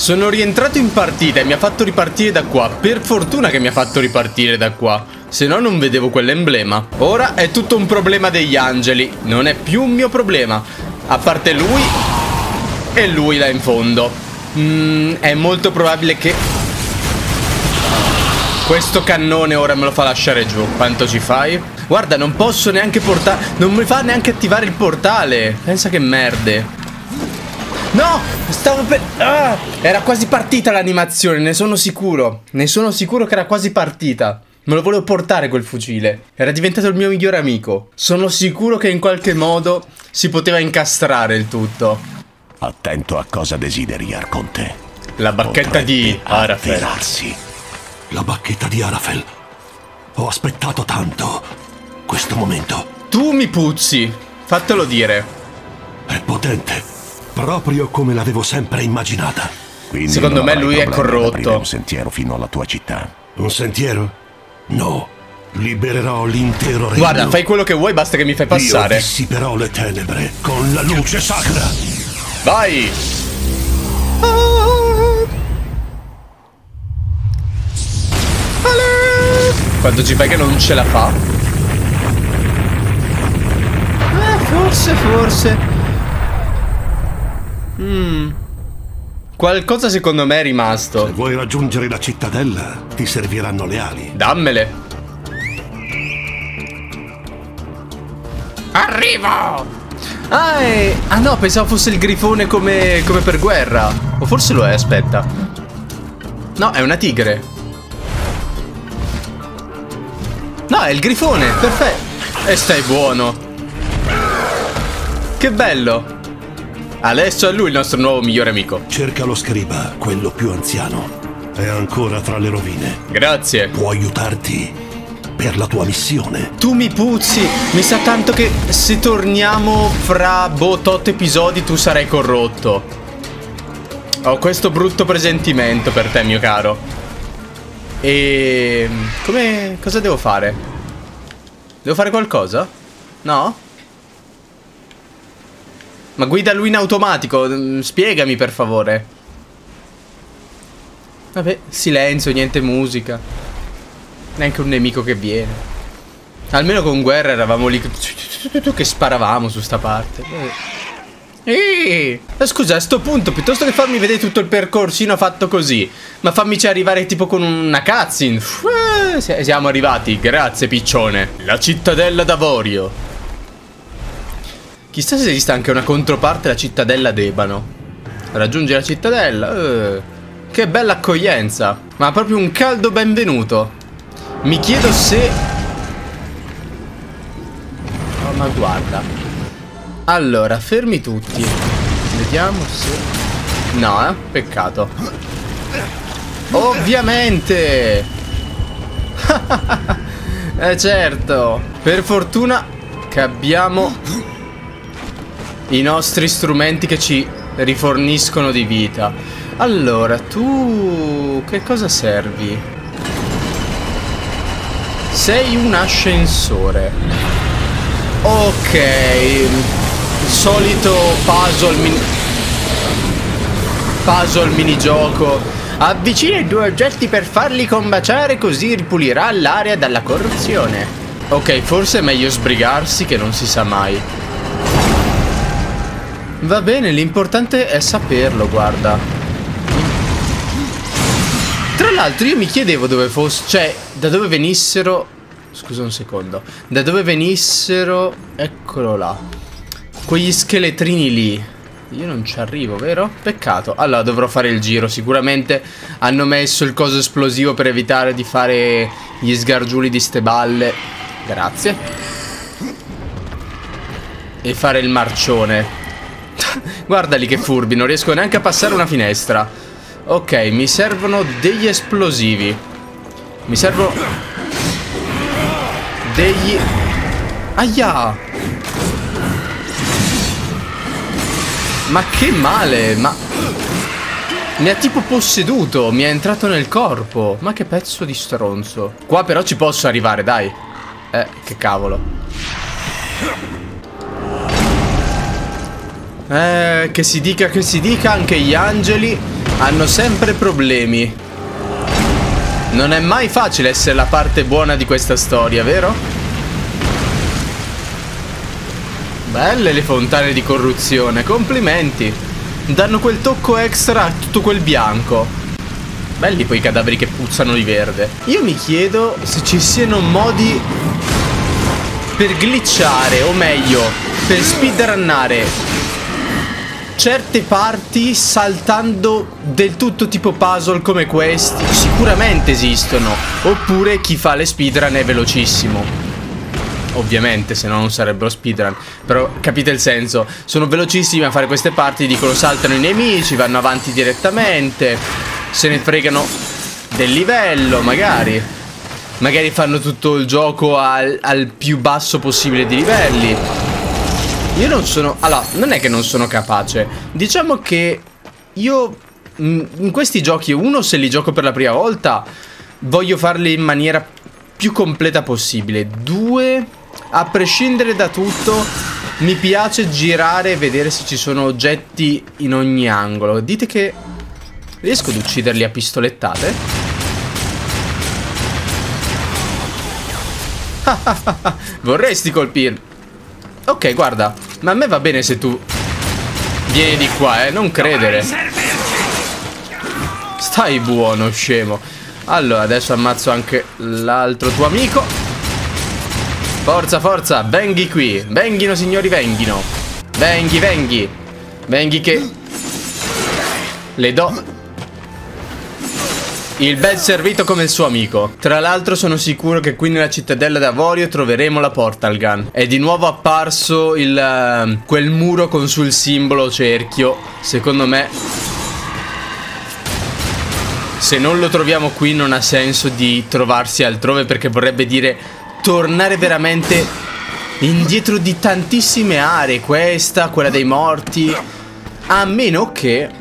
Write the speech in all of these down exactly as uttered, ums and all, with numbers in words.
Sono rientrato in partita e mi ha fatto ripartire da qua. Per fortuna che mi ha fatto ripartire da qua, se no non vedevo quell'emblema. Ora è tutto un problema degli angeli, non è più un mio problema. A parte lui e lui là in fondo. mm, È molto probabile che questo cannone ora me lo fa lasciare giù. Quanto ci fai? Guarda, non posso neanche portare... Non mi fa neanche attivare il portale. Pensa che merde. No! Stavo per... Ah! Era quasi partita l'animazione, ne sono sicuro. Ne sono sicuro che era quasi partita. Me lo volevo portare quel fucile. Era diventato il mio migliore amico. Sono sicuro che in qualche modo si poteva incastrare il tutto. Attento a cosa desideri, Arconte. La bacchetta di Arafel. La bacchetta di Arafel. Ho aspettato tanto questo momento. Tu mi puzzi, fatelo dire. È potente, proprio come l'avevo sempre immaginata. Quindi secondo me lui è corrotto. Un sentiero fino alla tua città. Un sentiero? No, libererò l'intero regno. Guarda, fai quello che vuoi, basta che mi fai passare. Io dissiperò le tenebre con la luce sacra. Vai. Ah. Quando ci fai che non ce la fa? Eh, forse, forse. Mm. Qualcosa secondo me è rimasto. Se vuoi raggiungere la cittadella, ti serviranno le ali. Dammele. Arrivo! Ah, è... ah no, pensavo fosse il grifone come, come per guerra. O forse lo è, aspetta. No, è una tigre. No, è il grifone, perfetto. E stai buono. Che bello. Adesso è lui il nostro nuovo migliore amico. Cerca lo scriba, quello più anziano. È ancora tra le rovine. Grazie. Può aiutarti per la tua missione. Tu mi puzzi. Mi sa tanto che se torniamo fra boh, tot episodi tu sarai corrotto. Ho questo brutto presentimento per te, mio caro. E... come... cosa devo fare? Devo fare qualcosa? No? Ma guida lui in automatico. Spiegami per favore. Vabbè, silenzio, niente musica. Neanche un nemico che viene. Almeno con guerra eravamo lì che sparavamo su sta parte. Ehi, scusa, a sto punto, piuttosto che farmi vedere tutto il percorsino fatto così, ma fammici arrivare tipo con una cutscene. Siamo arrivati, grazie piccione. La cittadella d'Avorio. Chissà se esiste anche una controparte, la cittadella d'Ebano. Raggiungi la cittadella. eh, Che bella accoglienza. Ma proprio un caldo benvenuto. Mi chiedo se... oh, ma guarda. Allora, fermi tutti. Vediamo se... no, eh, peccato. Ovviamente. Eh certo. Per fortuna che abbiamo i nostri strumenti che ci riforniscono di vita. Allora, tu... che cosa servi? Sei un ascensore. Ok. Solito puzzle min... puzzle minigioco. Avvicina i due oggetti per farli combaciare, così ripulirà l'area dalla corruzione. Ok, forse è meglio sbrigarsi, che non si sa mai. Va bene, l'importante è saperlo, guarda. Tra l'altro io mi chiedevo dove fosse... cioè, da dove venissero... scusa un secondo. Da dove venissero... eccolo là. Quegli scheletrini lì. Io non ci arrivo, vero? Peccato. Allora dovrò fare il giro. Sicuramente hanno messo il coso esplosivo per evitare di fare gli sgargiuli di ste balle. Grazie. E fare il marcione. Guardali che furbi. Non riesco neanche a passare una finestra. Ok, mi servono degli esplosivi. Mi servono degli... aia. Ma che male, ma... mi ha tipo posseduto, mi è entrato nel corpo. Ma che pezzo di stronzo. Qua però ci posso arrivare, dai. Eh, che cavolo. Eh, che si dica che si dica, anche gli angeli hanno sempre problemi. Non è mai facile essere la parte buona di questa storia, vero? Belle le fontane di corruzione, complimenti. Danno quel tocco extra a tutto quel bianco. Belli poi i cadaveri che puzzano di verde. Io mi chiedo se ci siano modi per glitchare, o meglio, per speedrunnare certe parti saltando del tutto, tipo puzzle come questi. Sicuramente esistono. Oppure chi fa le speedrun è velocissimo. Ovviamente, se no non sarebbero speedrun. Però capite il senso. Sono velocissimi a fare queste parti, dicono saltano i nemici, vanno avanti direttamente, se ne fregano del livello, magari. Magari fanno tutto il gioco al, al più basso possibile di livelli. Io non sono... Allora, non è che non sono capace. Diciamo che io in questi giochi, uno, se li gioco per la prima volta, voglio farli in maniera più completa possibile. Due, a prescindere da tutto, mi piace girare e vedere se ci sono oggetti in ogni angolo. Dite che riesco ad ucciderli a pistolettate? Vorresti colpirmi? Ok, guarda, ma a me va bene se tu vieni di qua, eh, non credere. Stai buono, scemo. Allora, adesso ammazzo anche l'altro tuo amico. Forza, forza, venghi qui. Venghino, signori, venghino. Venghi, venghi. Venghi che le do il bel servito come il suo amico. Tra l'altro sono sicuro che qui nella cittadella d'Avorio troveremo la Portal Gun. È di nuovo apparso il, uh, quel muro con sul simbolo cerchio. Secondo me, se non lo troviamo qui non ha senso di trovarsi altrove, perché vorrebbe dire tornare veramente indietro di tantissime aree. Questa, quella dei morti. A meno che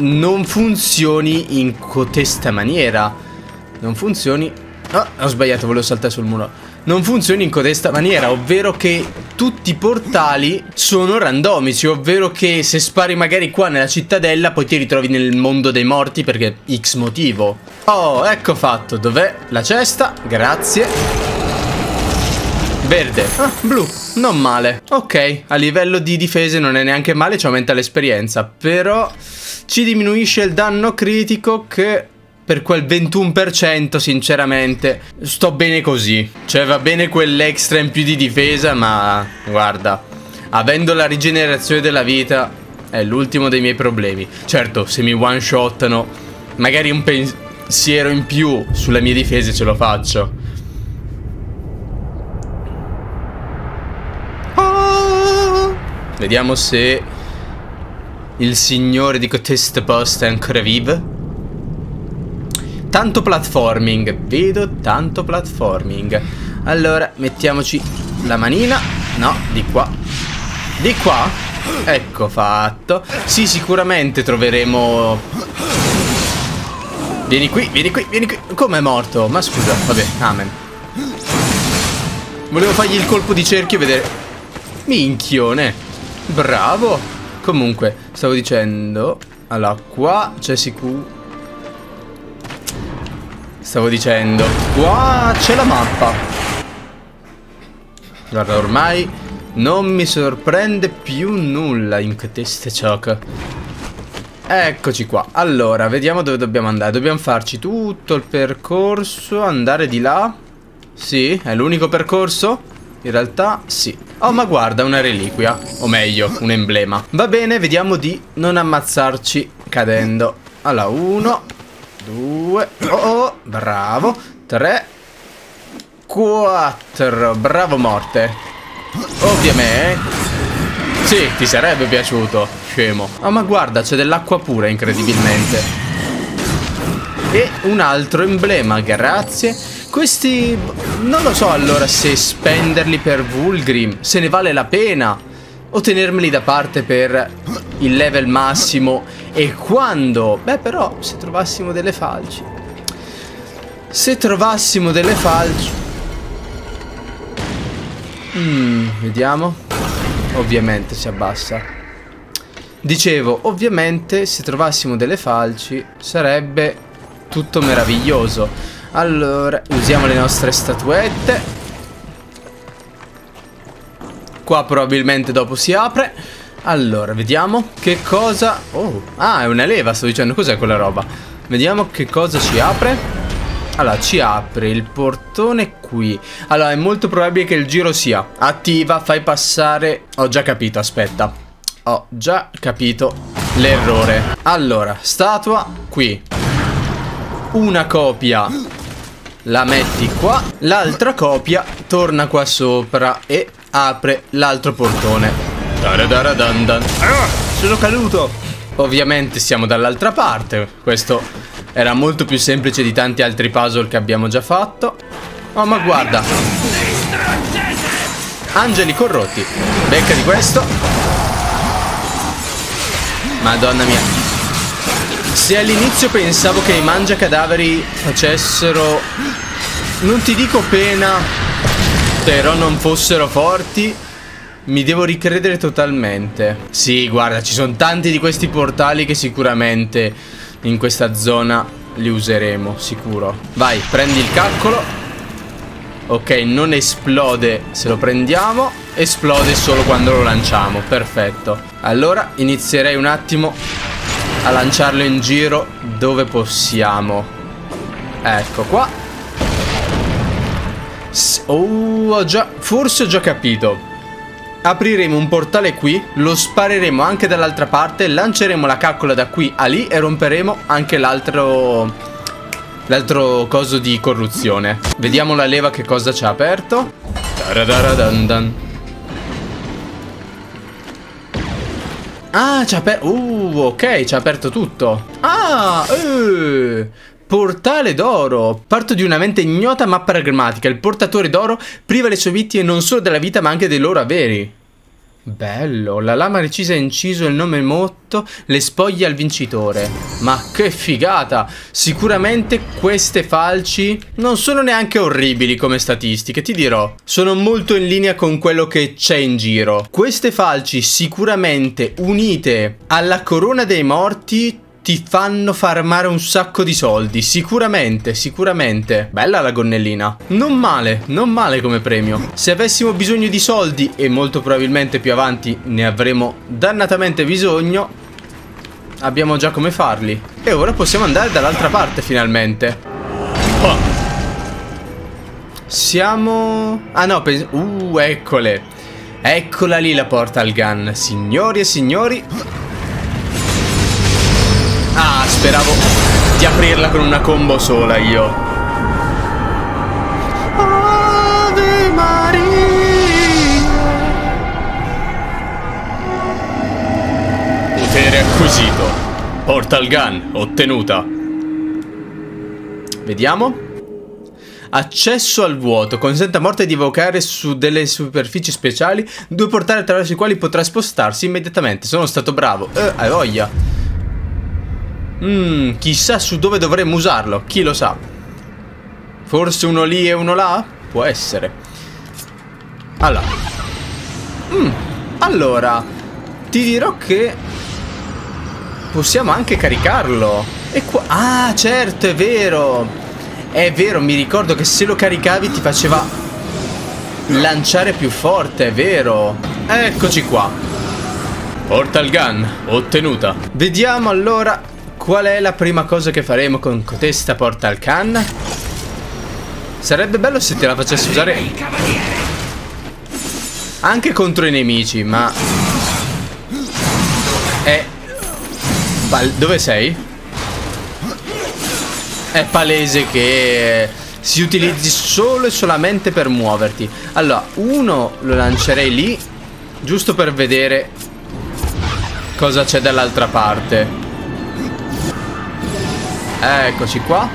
non funzioni in cotesta maniera. Non funzioni... Oh, ho sbagliato, volevo saltare sul muro. Non funzioni in cotesta maniera, ovvero che tutti i portali sono randomici. Ovvero che se spari magari qua nella cittadella, poi ti ritrovi nel mondo dei morti perché X motivo. Oh, ecco fatto. Dov'è la cesta? Grazie. Verde. Ah, blu. Non male. Ok, a livello di difese non è neanche male, ci aumenta l'esperienza. Però ci diminuisce il danno critico che per quel ventuno per cento sinceramente sto bene così. Cioè va bene quell'extra in più di difesa, ma guarda, avendo la rigenerazione della vita è l'ultimo dei miei problemi. Certo, se mi one shotano magari un pensiero in più sulle mie difese ce lo faccio. ah! Vediamo se il signore di cotesta posta è ancora vivo. Tanto platforming, vedo tanto platforming. Allora, mettiamoci la manina. No, di qua. Di qua? Ecco fatto. Sì, sicuramente troveremo... Vieni qui, vieni qui, vieni qui. Com'è morto? Ma scusa, vabbè, amen. Volevo fargli il colpo di cerchio e vedere... Minchione. Bravo. Comunque, stavo dicendo... Allora, qua c'è sicuro... Stavo dicendo... Qua c'è la mappa. Guarda, ormai non mi sorprende più nulla in questo gioco. Eccoci qua. Allora, vediamo dove dobbiamo andare. Dobbiamo farci tutto il percorso, andare di là. Sì, è l'unico percorso? In realtà sì. Oh, ma guarda, una reliquia. O meglio, un emblema. Va bene, vediamo di non ammazzarci cadendo. Allora, uno, due, oh, oh, bravo, tre, quattro. Bravo, morte. Ovviamente. Sì, ti sarebbe piaciuto, scemo. Oh, ma guarda, c'è dell'acqua pura, incredibilmente. E un altro emblema, grazie. Questi... non lo so allora se spenderli per Vulgrim, se ne vale la pena, o tenermeli da parte per il level massimo. E quando... Beh, però, se trovassimo delle falci... Se trovassimo delle falci... Mm, vediamo... Ovviamente si abbassa. Dicevo, ovviamente se trovassimo delle falci sarebbe tutto meraviglioso. Allora, usiamo le nostre statuette. Qua probabilmente dopo si apre. Allora, vediamo che cosa... Oh, ah, è una leva, sto dicendo, cos'è quella roba? Vediamo che cosa ci apre. Allora, ci apre il portone qui. Allora, è molto probabile che il giro sia attiva, fai passare... Ho già capito, aspetta. Ho già capito l'errore. Allora, statua qui. Una copia la metti qua. L'altra copia torna qua sopra e apre l'altro portone. Ah, sono caduto. Ovviamente siamo dall'altra parte. Questo era molto più semplice di tanti altri puzzle che abbiamo già fatto. Oh, ma guarda. Angeli corrotti. Becca di questo. Madonna mia. Se all'inizio pensavo che i mangiacadaveri facessero, non ti dico pena, però non fossero forti, mi devo ricredere totalmente. Sì, guarda, ci sono tanti di questi portali che sicuramente in questa zona li useremo, sicuro. Vai, prendi il calcolo. Ok, non esplode se lo prendiamo. Esplode solo quando lo lanciamo. Perfetto. Allora inizierei un attimo a lanciarlo in giro dove possiamo. Ecco qua. Oh, ho già, forse ho già capito. Apriremo un portale qui, lo spareremo anche dall'altra parte, lanceremo la caccola da qui a lì e romperemo anche l'altro, l'altro coso di corruzione. Vediamo la leva che cosa ci ha aperto. Taradaradandan. Ah, ci ha aperto... Uh, ok, ci ha aperto tutto. Ah, eh, portale d'oro. Parto di una mente ignota ma pragmatica. Il portatore d'oro priva le sue vittime non solo della vita ma anche dei loro averi. Bello, la lama recisa ha inciso il nome motto, le spoglie al vincitore. Ma che figata! Sicuramente queste falci non sono neanche orribili come statistiche, ti dirò. Sono molto in linea con quello che c'è in giro. Queste falci sicuramente unite alla corona dei morti ti fanno farmare un sacco di soldi. Sicuramente, sicuramente. Bella la gonnellina. Non male, non male come premio. Se avessimo bisogno di soldi, e molto probabilmente più avanti ne avremo dannatamente bisogno, abbiamo già come farli. E ora possiamo andare dall'altra parte finalmente. Oh. Siamo... Ah no, penso... Uh, eccole. Eccola lì la Portal Gun. Signori e signori... Ah, speravo di aprirla con una combo sola io. Ave Maria. Potere acquisito. Portal Gun ottenuta. Vediamo. Accesso al vuoto. Consente a morte di evocare su delle superfici speciali due portali attraverso i quali potrà spostarsi immediatamente. Sono stato bravo. Eh, hai voglia. Mmm, chissà su dove dovremmo usarlo, chi lo sa. Forse uno lì e uno là? Può essere. Allora mm, Allora ti dirò che possiamo anche caricarlo. E qua... Ah, certo, è vero. È vero, mi ricordo che se lo caricavi ti faceva lanciare più forte, è vero. Eccoci qua. Portal Gun ottenuta. Vediamo allora qual è la prima cosa che faremo con cotesta Portal Gun. Sarebbe bello se te la facessi usare anche contro i nemici, ma è... Dove sei? È palese che si utilizzi solo e solamente per muoverti. Allora, uno lo lancerei lì, giusto per vedere cosa c'è dall'altra parte. Eccoci qua.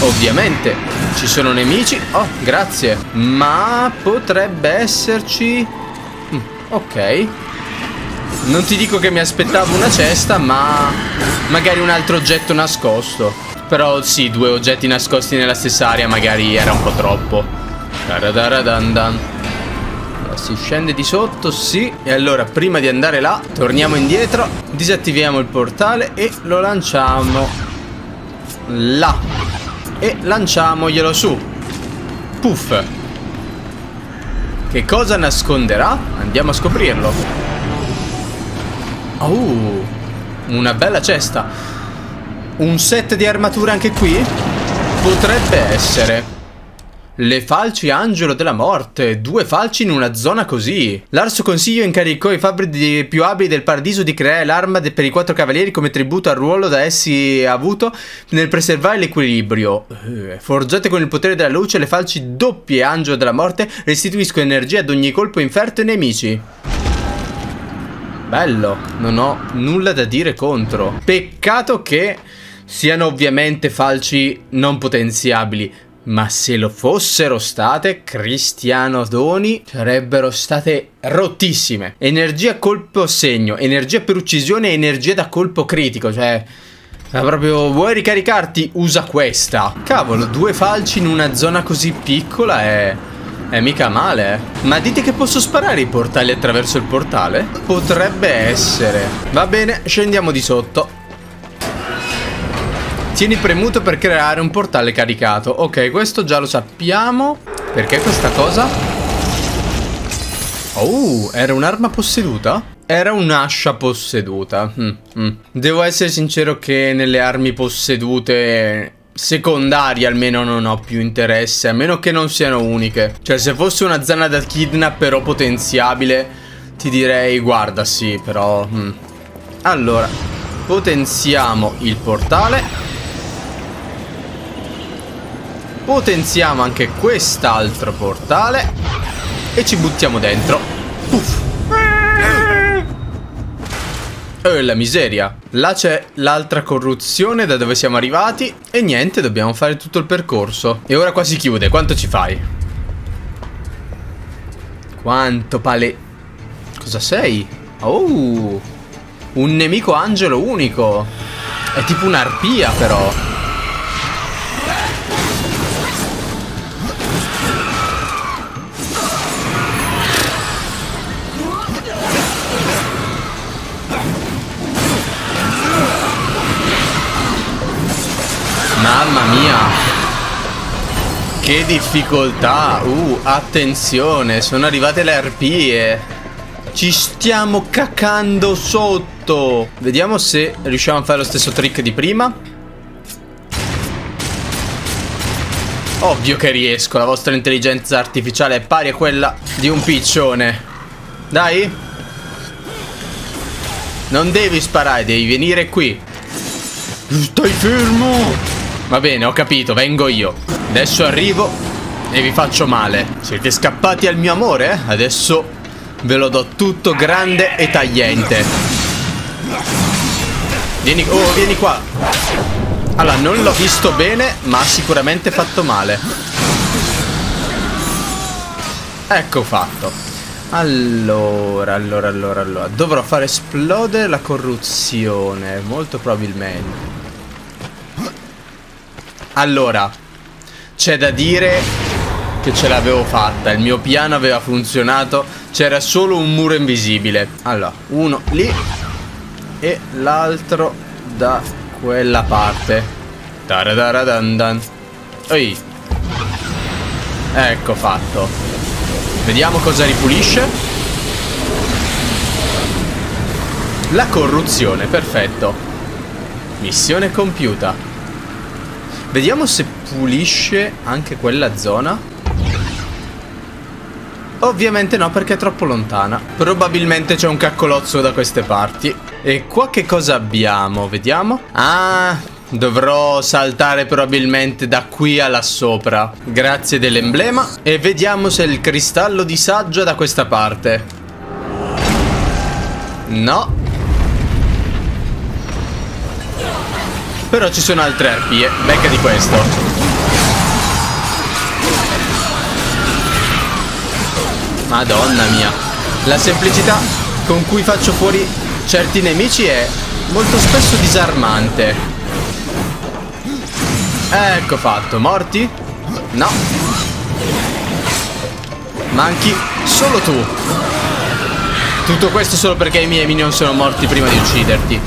Ovviamente ci sono nemici. Oh, grazie. Ma potrebbe esserci... mm, ok. Non ti dico che mi aspettavo una cesta, ma magari un altro oggetto nascosto. Però sì, due oggetti nascosti nella stessa area magari era un po' troppo. Taradaradandan. si scende di sotto, sì. E allora prima di andare là torniamo indietro, disattiviamo il portale e lo lanciamo là. E lanciamoglielo su. Puff. Che cosa nasconderà? Andiamo a scoprirlo. Oh, una bella cesta. Un set di armatura anche qui? Potrebbe essere. Le falci angelo della morte. Due falci in una zona così. L'arso consiglio incaricò i fabbri più abili del paradiso di creare l'arma per i quattro cavalieri come tributo al ruolo da essi avuto nel preservare l'equilibrio. Forgiate con il potere della luce, le falci doppie angelo della morte restituiscono energia ad ogni colpo inferto ai nemici. Bello, non ho nulla da dire contro. Peccato che siano ovviamente falci non potenziabili. Ma se lo fossero state, cristianodoni, sarebbero state rottissime. Energia colpo segno, energia per uccisione e energia da colpo critico. Cioè, proprio vuoi ricaricarti? Usa questa. Cavolo, due falci in una zona così piccola è... è mica male. Ma dite che posso sparare i portali attraverso il portale? Potrebbe essere. Va bene, scendiamo di sotto. Tieni premuto per creare un portale caricato. Ok, questo già lo sappiamo. Perché questa cosa? Oh, era un'arma posseduta? Era un'ascia posseduta. Mm, mm. Devo essere sincero che nelle armi possedute secondarie almeno non ho più interesse. A meno che non siano uniche. Cioè, se fosse una zanna da kidnap però potenziabile, ti direi guarda sì, però... Mm. Allora, potenziamo il portale. Potenziamo anche quest'altro portale e ci buttiamo dentro. Puff. E la miseria. Là c'è l'altra corruzione da dove siamo arrivati. E niente, dobbiamo fare tutto il percorso. E ora qua si chiude, quanto ci fai? Quanto pale... Cosa sei? Oh, un nemico angelo unico. È tipo un'arpia però. Mamma mia, che difficoltà. Uh, attenzione, sono arrivate le arpie. Ci stiamo cacando sotto. Vediamo se riusciamo a fare lo stesso trick di prima. Ovvio che riesco, la vostra intelligenza artificiale è pari a quella di un piccione. Dai. Non devi sparare, devi venire qui. Stai fermo. Va bene, ho capito, vengo io. Adesso arrivo e vi faccio male. Siete scappati al mio amore? Adesso ve lo do tutto grande e tagliente. Vieni, oh, vieni qua. Allora, non l'ho visto bene, ma ha sicuramente fatto male. Ecco fatto. Allora, allora, allora, allora. Dovrò far esplodere la corruzione, molto probabilmente. Allora, c'è da dire che ce l'avevo fatta, il mio piano aveva funzionato, c'era solo un muro invisibile. Allora, uno lì e l'altro da quella parte. Taradaradandan. Ehi. Ecco fatto. Vediamo cosa ripulisce. La corruzione, perfetto. Missione compiuta. Vediamo se pulisce anche quella zona. Ovviamente no, perché è troppo lontana. Probabilmente c'è un caccolozzo da queste parti. E qua che cosa abbiamo? Vediamo. Ah, dovrò saltare probabilmente da qui a là sopra. Grazie dell'emblema. E vediamo se il cristallo di saggio è da questa parte. No. Però ci sono altre arpie. Becca di questo. Madonna mia. La semplicità con cui faccio fuori certi nemici è molto spesso disarmante. Ecco fatto. Morti? No. Manchi solo tu. Tutto questo solo perché i miei minion sono morti prima di ucciderti.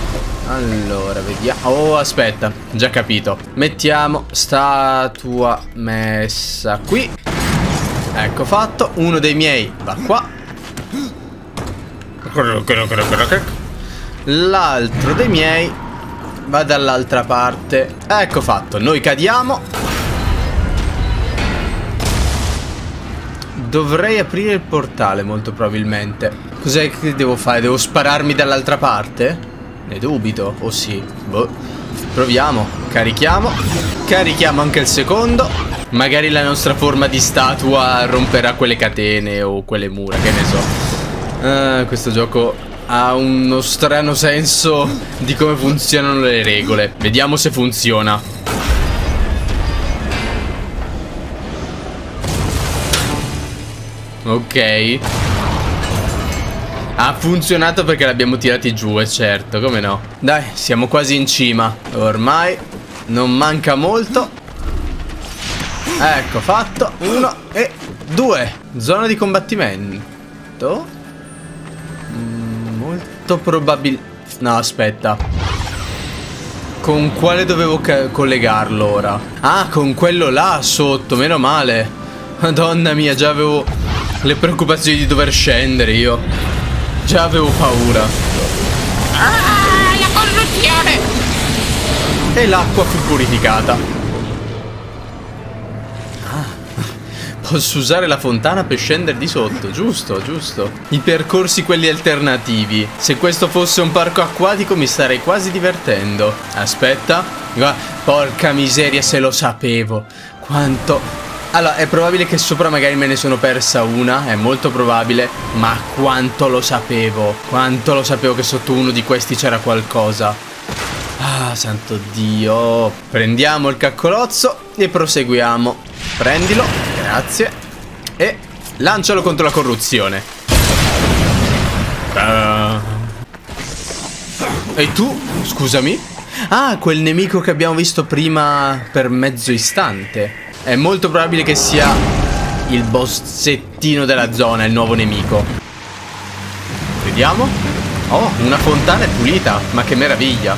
Allora, vediamo. Oh, aspetta, già capito. Mettiamo statua messa qui. Ecco fatto. Uno dei miei va qua. L'altro dei miei va dall'altra parte. Ecco fatto. Noi cadiamo. Dovrei aprire il portale molto probabilmente. Cos'è che devo fare? Devo spararmi dall'altra parte? Ne dubito, o sì? Boh. Proviamo, carichiamo. Carichiamo anche il secondo. Magari la nostra forma di statua romperà quelle catene o quelle mura, che ne so. Ah, questo gioco ha uno strano senso di come funzionano le regole. Vediamo se funziona. Ok. Ha funzionato perché l'abbiamo tirati giù, è certo, come no. Dai, siamo quasi in cima. Ormai non manca molto. Ecco, fatto. Uno e due. Zona di combattimento. Molto probabile. No, aspetta. Con quale dovevo collegarlo ora? Ah, con quello là sotto, meno male. Madonna mia, già avevo le preoccupazioni di dover scendere io. Già avevo paura. Ah, la corruzione! E l'acqua fu purificata. Ah, posso usare la fontana per scendere di sotto. Giusto, giusto. I percorsi quelli alternativi. Se questo fosse un parco acquatico mi starei quasi divertendo. Aspetta. Porca miseria, se lo sapevo. Quanto... Allora, è probabile che sopra magari me ne sono persa una, è molto probabile, ma quanto lo sapevo, quanto lo sapevo che sotto uno di questi c'era qualcosa. Ah, santo Dio. Prendiamo il caccolozzo e proseguiamo. Prendilo, grazie, e lancialo contro la corruzione. E tu, scusami? Ah, quel nemico che abbiamo visto prima per mezzo istante. È molto probabile che sia il bossettino della zona, il nuovo nemico. Vediamo. Oh, una fontana è pulita, ma che meraviglia.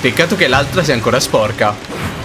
Peccato che l'altra sia ancora sporca.